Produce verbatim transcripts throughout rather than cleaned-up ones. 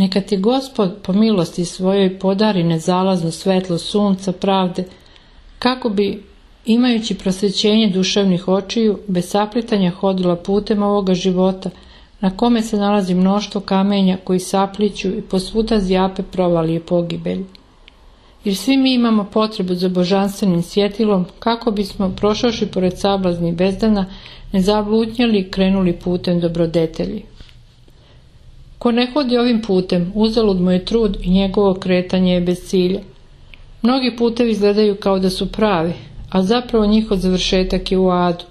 Neka ti Gospod po milosti svojoj podari nezalazno svetlo sunca pravde, kako bi, imajući prosvećenje duševnih očiju, bez saplitanja hodila putem ovoga života, na kome se nalazi mnoštvo kamenja koji sapliću i posvuda zjape provalije i pogibelji. Jer svi mi imamo potrebu za božanstvenim svjetilom, kako bismo, prošavši pored sablazni i bezdana, ne zablutnjali i krenuli putem dobrodetelji. Ko ne hodi ovim putem, uzalud mu je trud i njegovo kretanje je bez cilja. Mnogi putevi izgledaju kao da su pravi, a zapravo njihov završetak je u adu.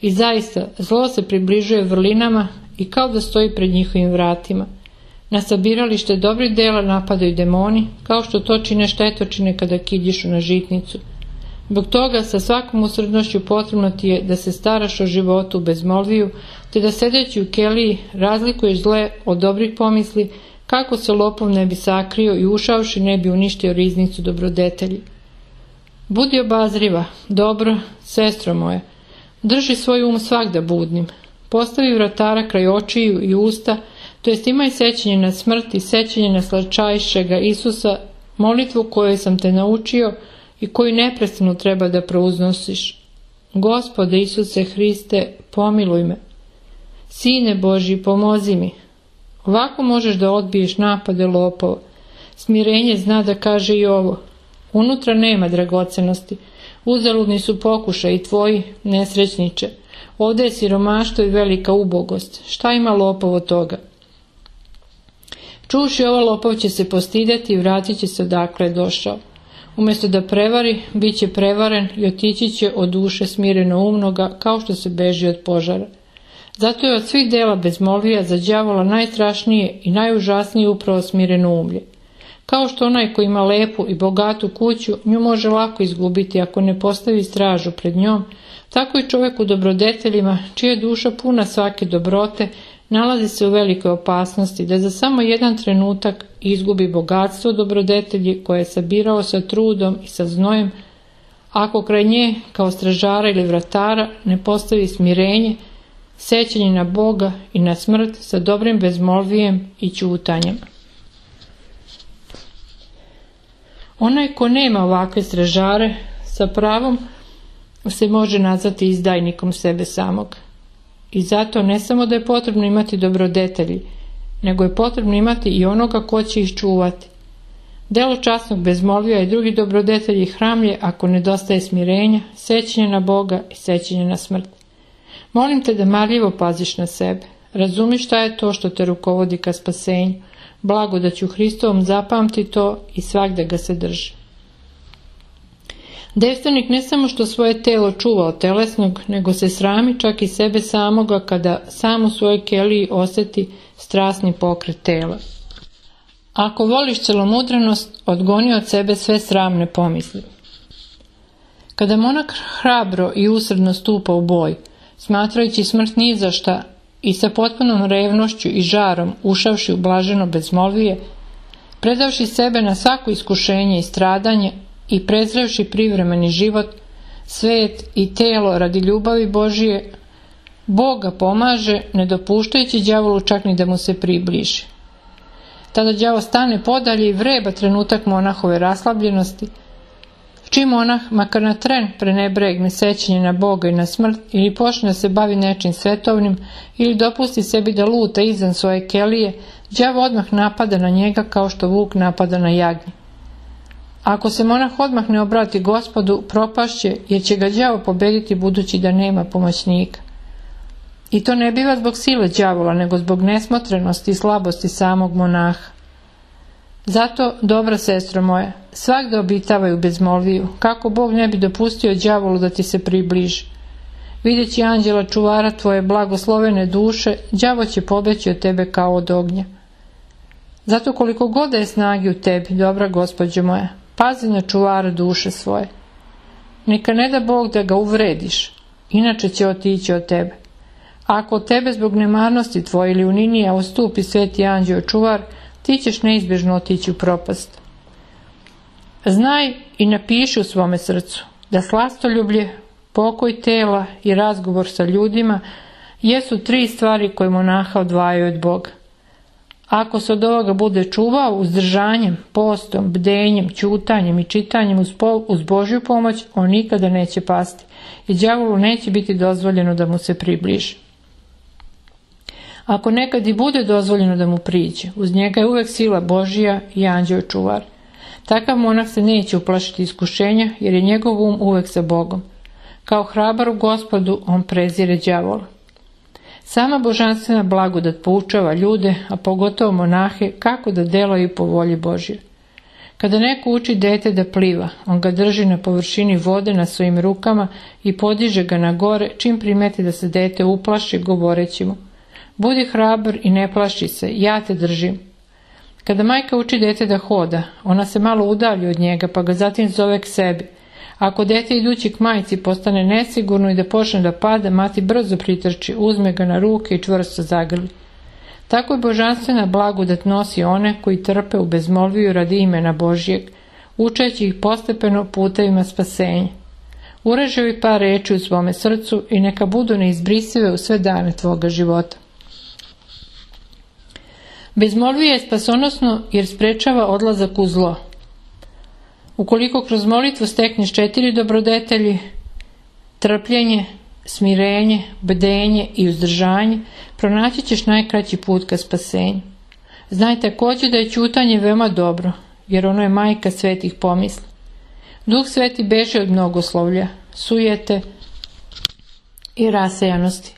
I zaista, zlo se približuje vrlinama i kao da stoji pred njihovim vratima. Na sabiralište dobrih dela napadaju demoni, kao što to čine štetočine kada kidišu na žitnicu. Zbog toga sa svakom usrednošću potrebno ti je da se staraš o životu bez molviju, te da sedeći u keliji razlikuješ zle od dobrih pomisli, kako se lopov ne bi sakrio i ušavši ne bi uništio riznicu dobrodetelji. Budi obazriva, dobro, sestro moje, drži svoj um svakda budnim, postavi vratara kraj očiju i usta, to jest imaj sećanje na smrt i sećanje na slačajšega Isusa, molitvu koju sam te naučio i koju neprestano treba da prouznosiš. Gospode Isuse Hriste, pomiluj me. Sine Božji, pomozi mi. Ovako možeš da odbiješ napade lopova. Smirenje zna da kaže i ovo. Unutra nema dragocenosti. Uzaludni su pokušaji tvoji, nesrećniče. Ovde je siromaštvo i velika ubogost. Šta ima lopov od toga? Čuvši ovo, lopov će se postideti i vratit će se odakle je došao. Umesto da prevari, bit će prevaren i otići će od duše smireno umnoga, kao što se beži od požara. Zato je od svih dela bezmolvija za đavola najstrašnije i najužasnije upravo smireno umlje. Kao što onaj koji ima lepu i bogatu kuću, nju može lako izgubiti ako ne postavi stražu pred njom, tako i čovjek u dobrodeteljima, čija je duša puna svake dobrote, nalazi se u velikoj opasnosti da za samo jedan trenutak izgubi bogatstvo dobrodetelji koje je sabirao sa trudom i sa znojem, ako kraj nje, kao stražara ili vratara, ne postavi smirenje, sećanje na Boga i na smrt sa dobrim bezmolvijem i ćutanjem. Onaj ko nema ovakve stražare, sa pravom se može nazvati izdajnikom sebe samog. I zato ne samo da je potrebno imati dobrodetelji, nego je potrebno imati i onoga ko će ih čuvati. Delo časnog bezmolvija i drugi dobrodetelji hramlje ako nedostaje smirenja, sećanja na Boga i sećanja na smrt. Molim te da marljivo paziš na sebe. Razumi šta je to što te rukovodi ka spasenju. Blago da ću Hristovom zapamti to i svakda ga se drži. Devstvenik ne samo što svoje telo čuva od telesnog, nego se srami čak i sebe samoga kada sam u svojoj keliji oseti strasni pokret tela. Ako voliš celomudrenost, odgoni od sebe sve sramne pomisli. Kada monak hrabro i usredno stupa u boj, smatrajući smrt ni za šta i sa potpunom revnošću i žarom ušavši u blaženo bezmolvije, predavši sebe na svako iskušenje i stradanje, i prezrevši privremeni život, svet i telo radi ljubavi Božije, Boga pomaže, ne dopuštajući đavolu čak ni da mu se približi. Tada đavo stane podalje i vreba trenutak monahove raslabljenosti, čim monah makar na tren prenebregne sećanje na Boga i na smrt ili počne da se bavi nečim svetovnim ili dopusti sebi da luta izvan svoje kelije, đavo odmah napada na njega kao što vuk napada na jagnje. Ako se monah odmah ne obrati Gospodu, propašće, jer će ga đavo pobediti budući da nema pomoćnika. I to ne biva zbog sile đavola, nego zbog nesmotrenosti i slabosti samog monaha. Zato, dobra sestro moja, svakda obitavaj u bezmolviju, kako Bog ne bi dopustio đavolu da ti se približi. Videći anđela čuvara tvoje blagoslovene duše, đavo će pobeći od tebe kao od ognja. Zato koliko god da je snage u tebi, dobra gospođo moja, pazi na čuvara duše svoje. Neka ne da Bog da ga uvrediš, inače će otići od tebe. Ako od tebe zbog nemarnosti tvoje ili uninija ostupi sveti anđeo čuvar, ti ćeš neizbježno otići u propast. Znaj i napiši u svome srcu da slastoljublje, pokoj tela i razgovor sa ljudima jesu tri stvari koje monaha odvajaju od Boga. Ako se od ovoga bude čuvao uzdržanjem, postom, bdenjem, ćutanjem i čitanjem uz, po, uz Božju pomoć, on nikada neće pasti i đavolu neće biti dozvoljeno da mu se približi. Ako nekad i bude dozvoljeno da mu priđe, uz njega je uvek sila Božija i anđeo čuvar. Takav monah se neće uplašiti iskušenja, jer je njegov um uvek sa Bogom. Kao hrabar u Gospodu, on prezire đavola. Sama božanstvena blagodat poučava ljude, a pogotovo monahe, kako da delaju po volji Božje. Kada neko uči dete da pliva, on ga drži na površini vode na svojim rukama i podiže ga na gore, čim primeti da se dete uplaši, govoreći mu: "Budi hrabar i ne plaši se, ja te držim." Kada majka uči dete da hoda, ona se malo udalji od njega, pa ga zatim zove k sebi. Ako dete idući k majci postane nesigurno i da počne da pada, mati brzo pritrči, uzme ga na ruke i čvrsto zagrli. Tako je božanstvena blagodat nosi one koji trpe u bezmolviju radi imena Božijeg, učeći ih postepeno putevima spasenja. Ureže joj par reči u svome srcu i neka budu neizbrisive u sve dane tvoga života. Bezmolvija je spasonosno jer sprečava odlazak u zlo. Ukoliko kroz molitvu stekneš četiri dobrodetelji, trpljenje, smirenje, bdenje i uzdržanje, pronaći ćeš najkraći put ka spasenju. Znaj takođe da je ćutanje veoma dobro, jer ono je majka svetih pomisli. Duh sveti beže od mnogoslovlja, sujete i rasejanosti.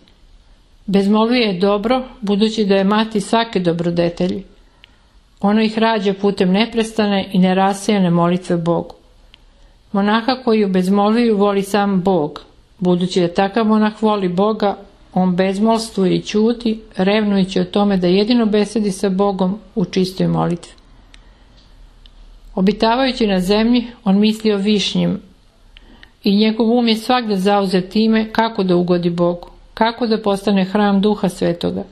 Bezmolvije je dobro, budući da je mati svake dobrodetelji. Ono ih rađa putem neprestane i nerasejane molitve Bogu. Monaha koji u bezmolviju voli sam Bog, budući da takav monah voli Boga, on bezmolstvuje i ćuti, revnujući o tome da jedino besedi sa Bogom u čistoj molitvi. Obitavajući na zemlji, on misli o višnjim i njegov um je svakda zauzet time kako da ugodi Bogu, kako da postane hram Duha Svetoga.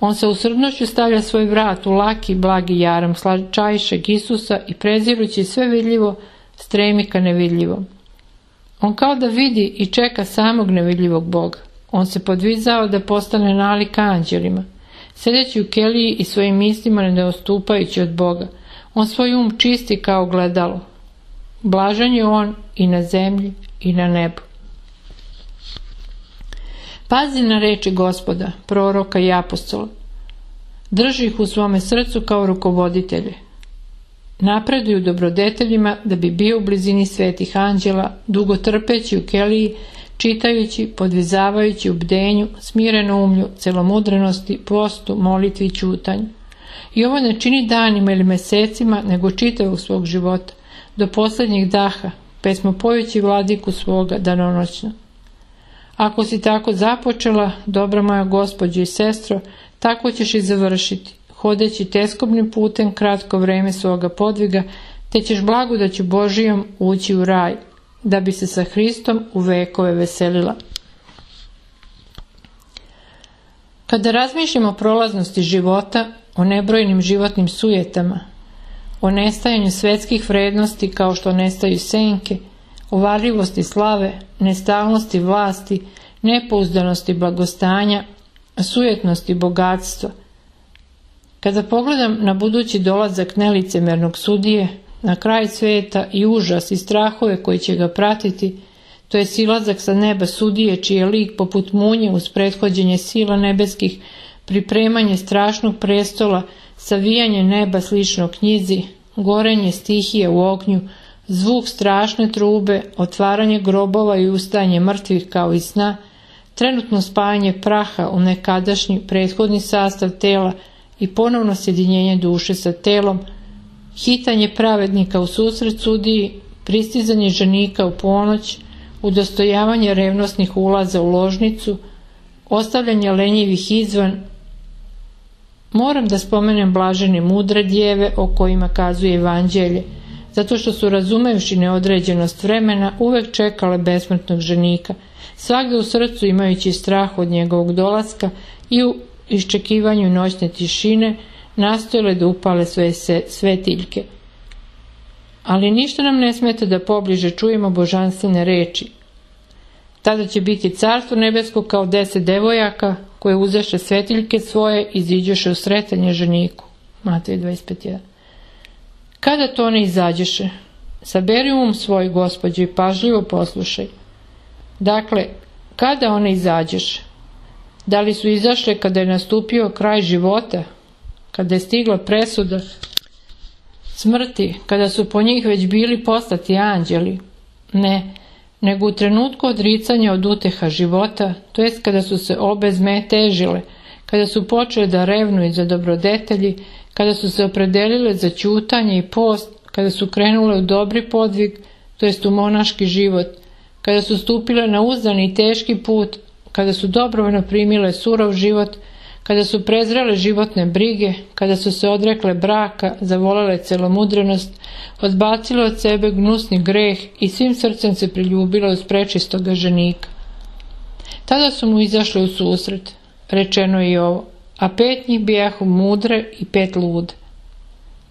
On sa usrdnošću stavlja svoj vrat u laki, blagi jaram slačajšeg Isusa i prezirući sve vidljivo, stremi ka nevidljivom. On kao da vidi i čeka samog nevidljivog Boga. On se podvizao da postane nalik anđelima, sedeći u keliji i svojim mislima ne ostupajući od Boga. On svoj um čisti kao ogledalo. Blažan je on i na zemlji i na nebu. Pazi na reči Gospoda, proroka i apostola. Drži ih u svome srcu kao rukovoditelje. Napreduju dobrodeteljima da bi bio u blizini svetih anđela, dugo trpeći u keliji, čitajući, podvizavajući u bdenju, smireno umlju, celomudrenosti, postu, molitvi i ćutanju. I ovo ne čini danima ili mesecima, nego čitavog svog života, do poslednjeg daha, pesmopojući vladiku svoga danonoćno. Ako si tako započela, dobra moja gospođo i sestro, tako ćeš i završiti, hodeći teskobnim putem kratko vreme svoga podviga, te ćeš blagodaću Božijom ući u raj, da bi se sa Hristom u vekove veselila. Kada razmišljamo o prolaznosti života, o nebrojenim životnim sujetama, o nestajanju svetskih vrednosti kao što nestaju senke, o varljivosti slave, nestalnosti vlasti, nepouzdanosti blagostanja, sujetnosti bogatstva. Kada pogledam na budući dolazak nelicemernog sudije, na kraj sveta i užas i strahove koji će ga pratiti, to je silazak sa neba sudije čiji je lik poput munje uz prethođenje sila nebeskih, pripremanje strašnog prestola, savijanje neba slično knjizi, gorenje stihije u ognju, zvuk strašne trube, otvaranje grobova i ustajanje mrtvih kao i sna, trenutno spajanje praha u nekadašnji prethodni sastav tela i ponovno sjedinjenje duše sa telom, hitanje pravednika u susret sudiji, pristizanje ženika u ponoć, udostojavanje revnosnih ulaza u ložnicu, ostavljanje lenjivih izvan. Moram da spomenem blažene mudre djeve o kojima kazuje evanđelje, zato što su, razumejući neodređenost vremena, uvek čekale besmrtnog ženika, svagde u srcu imajući strah od njegovog dolaska i u iščekivanju noćne tišine nastojale da upale sve svetiljke. Ali ništa nam ne smeta da pobliže čujemo božanstvene reči. Tada će biti carstvo nebesko kao deset devojaka, koje uzeše svetiljke svoje, iziđeše u sretanje ženiku. Matej dvadeset pet jedan. Kada to ne izađeše, saberi um svoj, Gospodje, i pažljivo poslušaj. Dakle, kada one izađeše? Da li su izašle kada je nastupio kraj života, kada je stigla presuda smrti, kada su po njih već bili poslati anđeli? Ne, nego u trenutku odricanja od uteha života, to jest kada su se obe zme težile, kada su počele da revnuju za dobrodetelji, kada su se opredelile za ćutanje i post, kada su krenule u dobri podvig, to jest u monaški život, kada su stupile na uzdani i teški put, kada su dobrovoljno primile surov život, kada su prezrele životne brige, kada su se odrekle braka, zavolele celomudrenost, odbacile od sebe gnusni greh i svim srcem se priljubile uz prečistoga ženika. Tada su mu izašle u susret, rečeno je i ovo, a pet njih bijahu mudre i pet lude.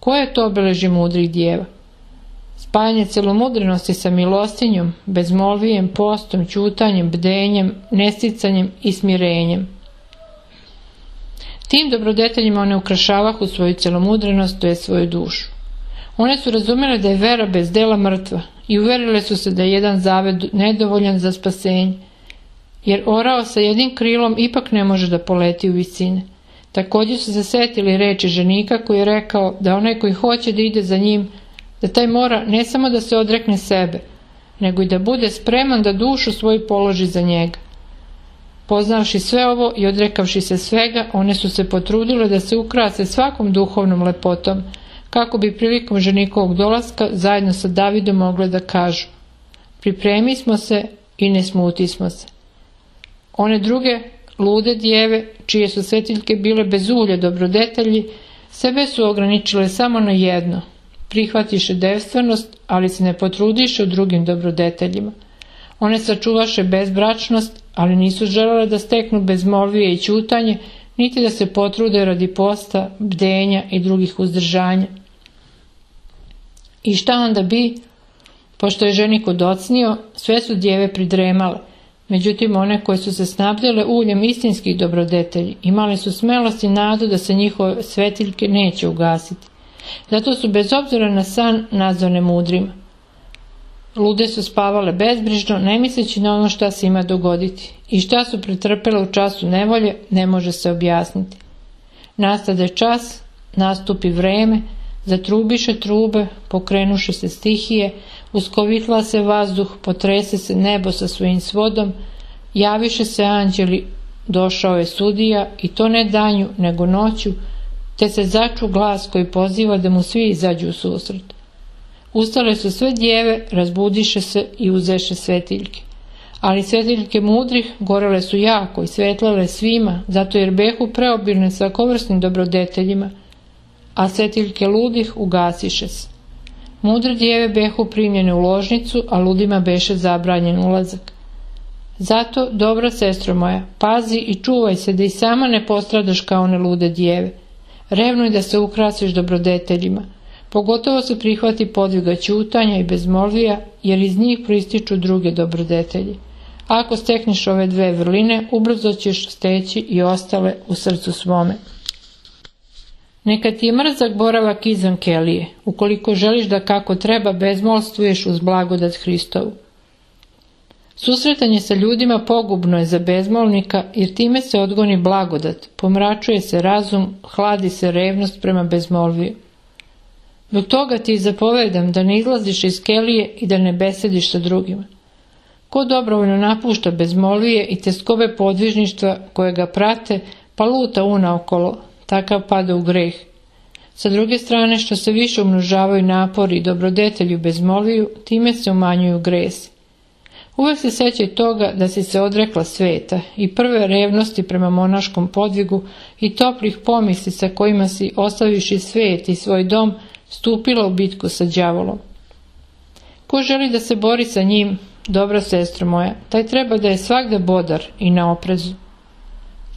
Koje to obeleži mudrih djeva? Spajanje celomudrenosti sa milostinjom, bezmolvijem, postom, ćutanjem, bdenjem, nesticanjem i smirenjem. Tim dobrodetaljima one ukrašavahu svoju celomudrenost, to je svoju dušu. One su razumele da je vera bez dela mrtva i uverile su se da je jedan zavet nedovoljan za spasenje, jer orao sa jednim krilom ipak ne može da poleti u visine. Također su se setili reči ženika koji je rekao da onaj koji hoće da ide za njim, da taj mora ne samo da se odrekne sebe, nego i da bude spreman da dušu svoju položi za njega. Poznavši sve ovo i odrekavši se svega, one su se potrudile da se ukrase svakom duhovnom lepotom, kako bi prilikom ženikovog dolaska zajedno sa Davidom mogle da kažu: pripremi smo se i ne smuti smo se. One druge, lude djeve, čije su svetiljke bile bez ulja dobrodetelji, sebe su ograničile samo na jedno. Prihvatiše devstvenost, ali se ne potrudiše u drugim dobrodeteljima. One sačuvaše bezbračnost, ali nisu želele da steknu bezmolvije i ćutanje, niti da se potrude radi posta, bdenja i drugih uzdržanja. I šta onda bi? Pošto je ženik odocnio, sve su djeve pridremale. Međutim, one koje su se snabdjele uljem istinskih dobrodetelji, imali su smelost i nadu da se njihove svetiljke neće ugasiti. Zato su bez obzira na san nazvane mudrima. Lude su spavale bezbrižno, ne misleći na ono šta se ima dogoditi, i šta su pretrpele u času nevolje ne može se objasniti. Nastade čas, nastupi vreme, zatrubiše trube, pokrenuše se stihije, uskovitla se vazduh, potrese se nebo sa svojim svodom, javiše se anđeli, došao je sudija, i to ne danju nego noću, te se začu glas koji poziva da mu svi izađu u susret. Ustale su sve djeve, razbudiše se i uzeše svetiljke. Ali svetiljke mudrih gorele su jako i svetlele svima, zato jer behu preobilne svakovrsnim dobrodeteljima, a svetiljke ludih ugasiše se. Mudre djeve behu primljene u ložnicu, a ludima beše zabranjen ulazak. Zato, dobra sestro moja, pazi i čuvaj se da i sama ne postradaš kao one lude djeve. Revnuj da se ukrasiš dobrodeteljima. Pogotovo se prihvati podviga ćutanja i bezmolvija, jer iz njih proističu druge dobrodetelji. Ako stekneš ove dve vrline, ubrzo ćeš steći i ostale u srcu svome. Neka ti je mrzak boravak izvan kelije, ukoliko želiš da kako treba bezmolstvuješ uz blagodat Hristovu. Susretanje sa ljudima pogubno je za bezmolnika, jer time se odgoni blagodat, pomračuje se razum, hladi se revnost prema bezmolviju. Zbog toga ti zapovedam da ne izlaziš iz kelije i da ne besediš sa drugima. Ko dobrovoljno napušta bezmolvije i teskobe podvižništva koje ga prate, pa luta unaokolo, takav pada u greh. Sa druge strane, što se više umnožavaju napori i dobrodetelju bezmolviju, time se umanjuju gresi. Uvek se sećaj toga da si se odrekla sveta i prve revnosti prema monaškom podvigu i toplih pomisli sa kojima si, ostavivši svet i svoj dom, stupila u bitku sa đavolom. Ko želi da se bori sa njim, dobra sestro moja, taj treba da je svakda bodar i na oprezu.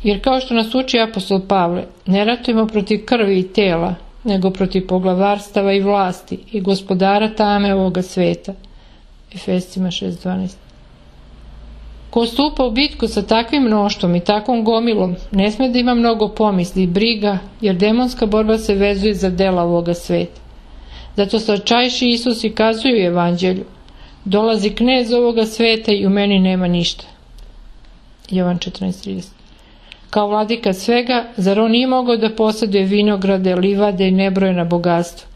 Jer kao što nas uči apostol Pavle, ne ratujemo protiv krvi i tela, nego protiv poglavarstava i vlasti i gospodara tame ovoga sveta. Efescima šest dvanaest. Ko stupa u bitku sa takvim mnoštvom i takvom gomilom, ne sme da ima mnogo pomisli i briga, jer demonska borba se vezuje za dela ovoga sveta. Zato slačajši Isus i kazuje u evanđelju: dolazi knez ovoga sveta i u meni nema ništa. Jovan četrnaest trideset. Kao vladika svega, zar on nije mogao da poseduje vinograde, livade i nebrojena bogatstva?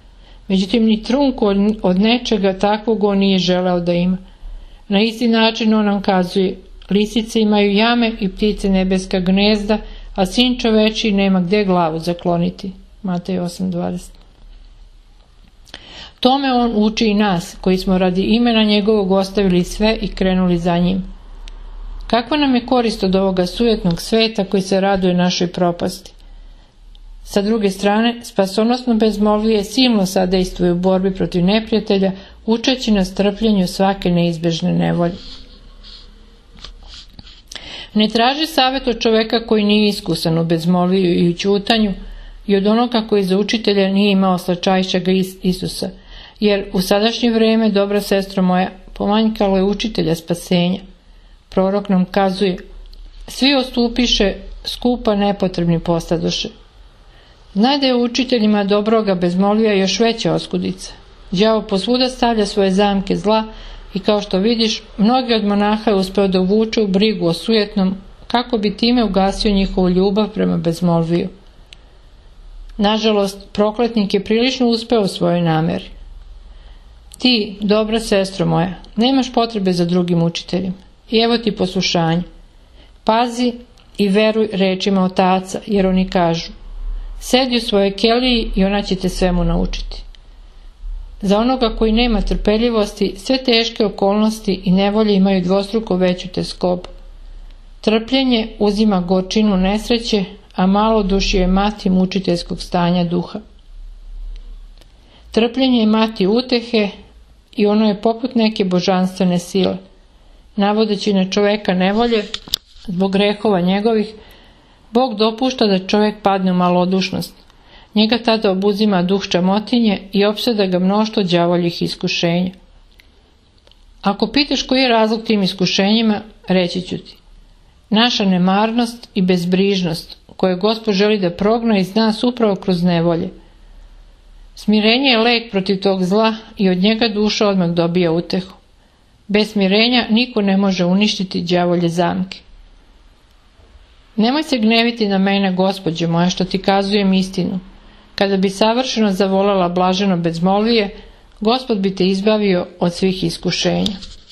Međutim, ni trunku od nečega takvog on nije želeo da ima. Na isti način on nam kazuje: lisice imaju jame i ptice nebeska gnezda, a sin čoveči nema gde glavu zakloniti. Matej osam dvadeset. Tome on uči i nas, koji smo radi imena njegovog ostavili sve i krenuli za njim. Kakva nam je korist od ovoga sujetnog sveta koji se raduje našoj propasti? Sa druge strane, spasonosno bezmolvije silno sadejstvuje u borbi protiv neprijatelja, učeći na strpljenju svake neizbežne nevolje. Ne traži savjet od čoveka koji nije iskusan u bezmolviju i u ćutanju i od onoga koji za učitelja nije imao slačajšega Isusa, jer u sadašnje vreme, dobra sestro moja, pomanjkalo je učitelja spasenja. Prorok nam kazuje: svi ostupiše, skupa nepotrebni postadoše. Znaj da je učiteljima dobroga bezmolvija još veća oskudica. Đavo posvuda stavlja svoje zamke zla i, kao što vidiš, mnogi od monaha je uspeo da uvuče u brigu o sujetnom, kako bi time ugasio njihovu ljubav prema bezmolviju. Nažalost, prokletnik je prilično uspeo u svojoj nameri. Ti, dobra sestro moja, nemaš potrebe za drugim učiteljima. I evo ti poslušanje. Pazi i veruj rečima otaca, jer oni kažu: sedi u svojoj keliji i ona će te svemu naučiti. Za onoga koji nema trpeljivosti, sve teške okolnosti i nevolje imaju dvostruko veću teskobu. Trpljenje uzima gorčinu nesreće, a malo duši je mati mučiteljskog stanja duha. Trpljenje je mati utehe i ono je poput neke božanstvene sile. Navodeći na čoveka nevolje zbog grehova njegovih, Bog dopušta da čovek padne u malodušnost. Njega tada obuzima duh čamotinje i opseda ga mnoštvo đavoljih iskušenja. Ako pitaš koji je razlog tim iskušenjima, reći ću ti: naša nemarnost i bezbrižnost, koje Gospod želi da progna iz nas upravo kroz nevolje. Smirenje je lek protiv tog zla i od njega duša odmah dobija utehu. Bez smirenja niko ne može uništiti đavolje zamke. Nemoj se gneviti na mene, Gospođo moja, što ti kazujem istinu. Kada bi savršeno zavolala blaženo bezmolvije, Gospod bi te izbavio od svih iskušenja.